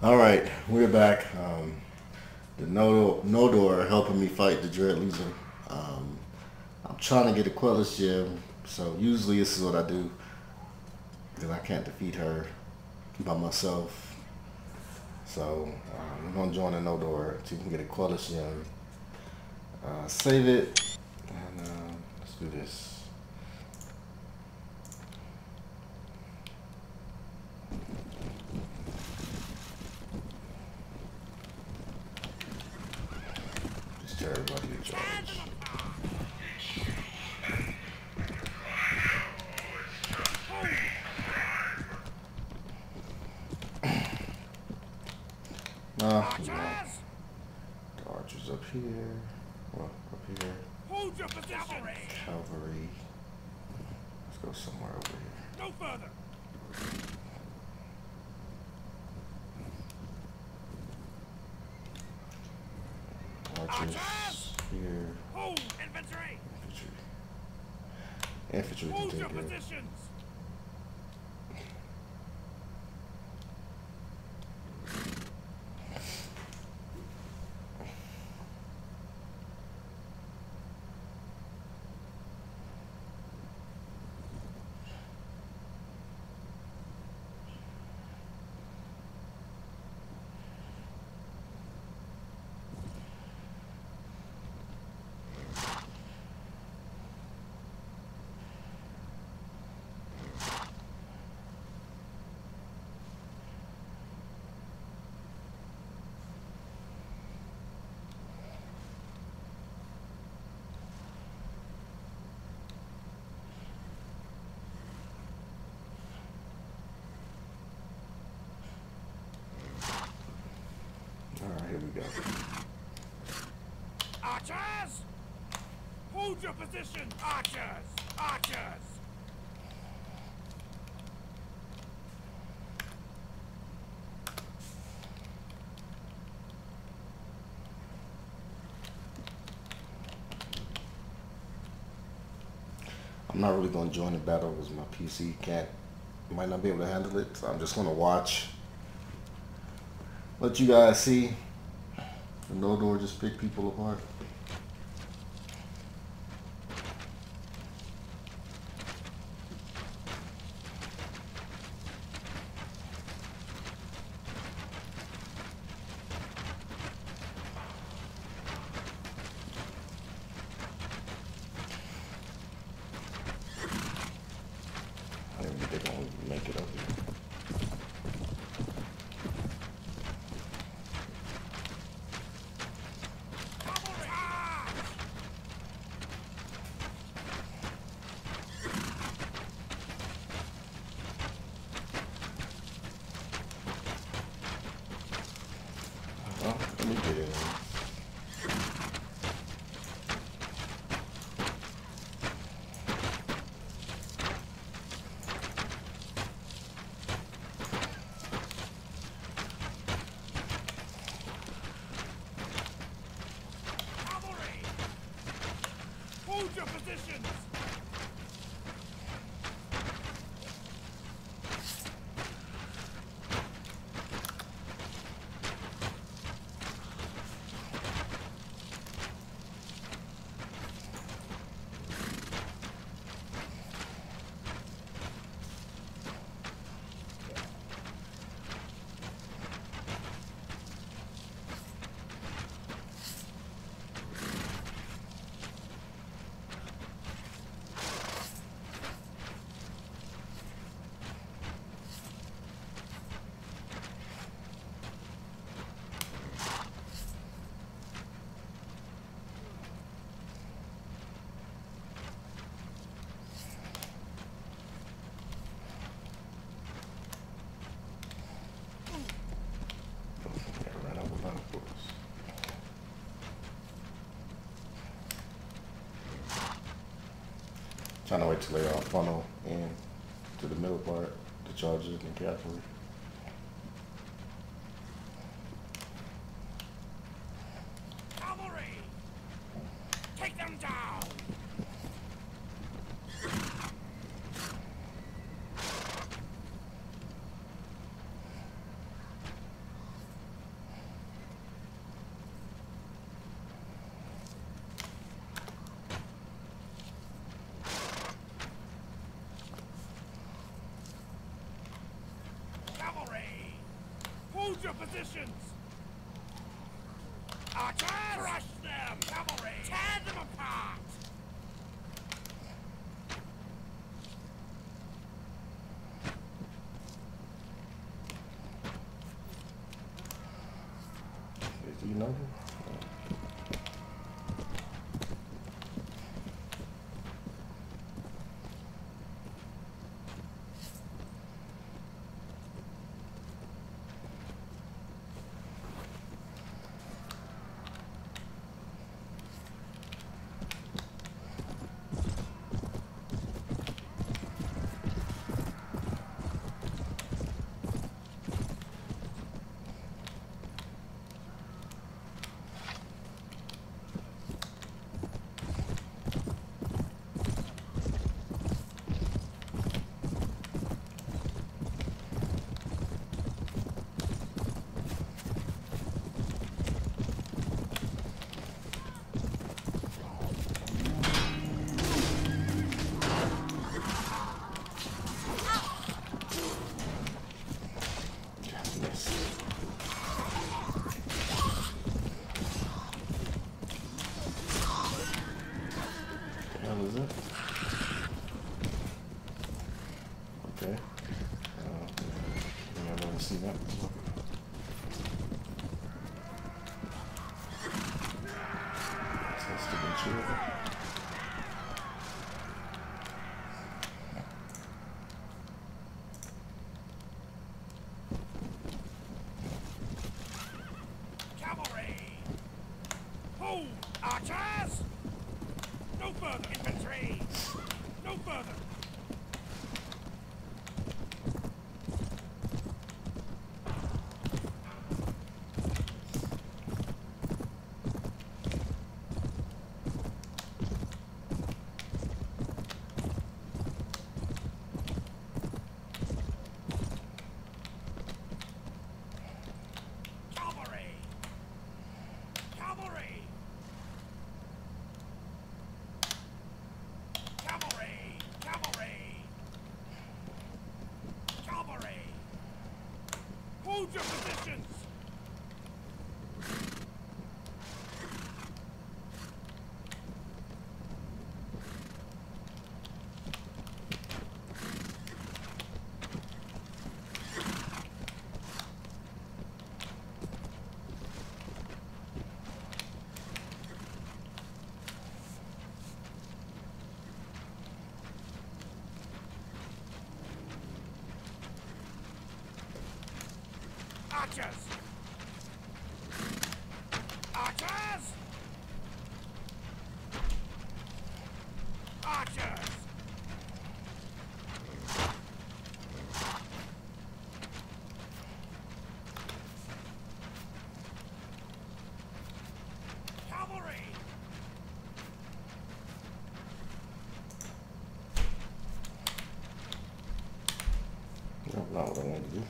Alright, we're back. The Noldor are helping me fight the Dread Legion. I'm trying to get a Quellus gem, so usually this is what I do, because I can't defeat her by myself. So we're going to join the Noldor so you can get a Quellus gem. Save it, and let's do this. Everybody in charge. The archers up here. Well, up here. Hold your cavalry. Let's go somewhere over here. No further. Here. Hold infantry. Infantry can take care of. Archers! Hold your position! Archers! Archers! I'm not really going to join the battle because my PC might not be able to handle it, so I'm just going to watch. Let you guys see. The Noldor just pick people apart. I don't think they're going to make it up here. Your positions. Trying to wait till they all funnel in to the middle part, the charges and cavalry. Cavalry! Take them down! Hold your positions! Archers! Crush them! Cavalry! Tear them apart! You know him? Hold your positions! Archers! Archers! Archers! Cavalry! No, not what I wanted to do.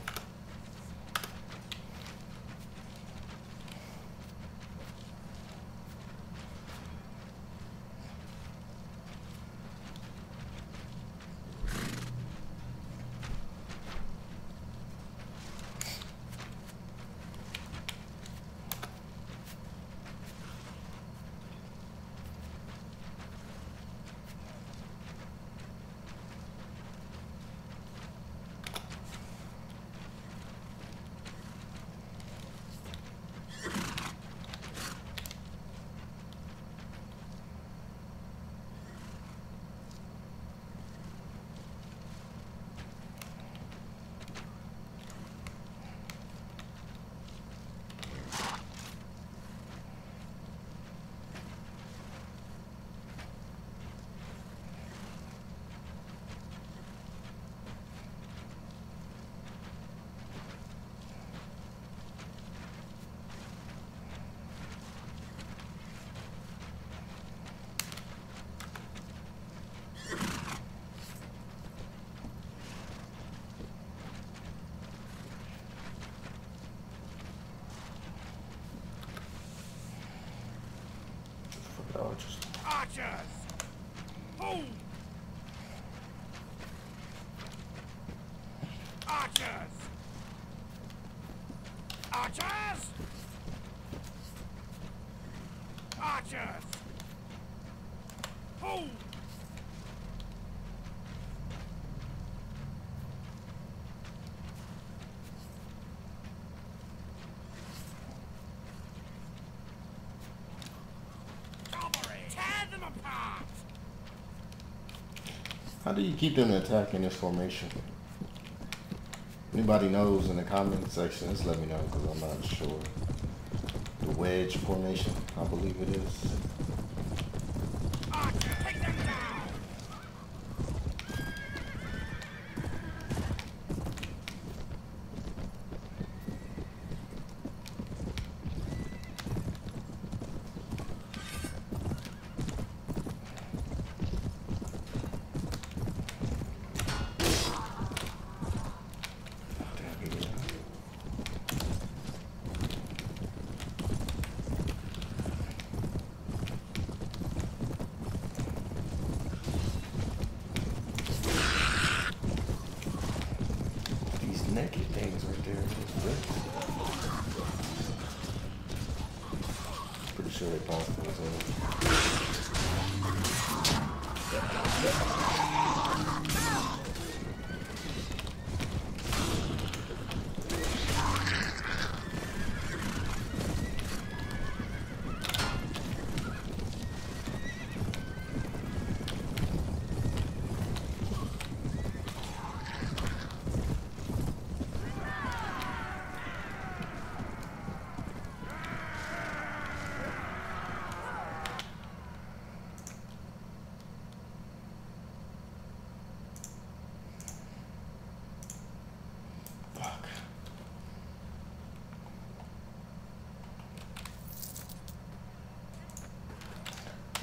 Archers! Boom! Archers! Archers! Archers! Boom! How do you keep them attacking this formation? Anybody knows in the comment section, just let me know because I'm not sure. The wedge formation, I believe it is. Take them down.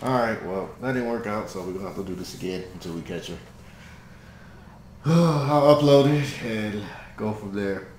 Alright, well, that didn't work out, so we're going to have to do this again until we catch her. I'll upload it and go from there.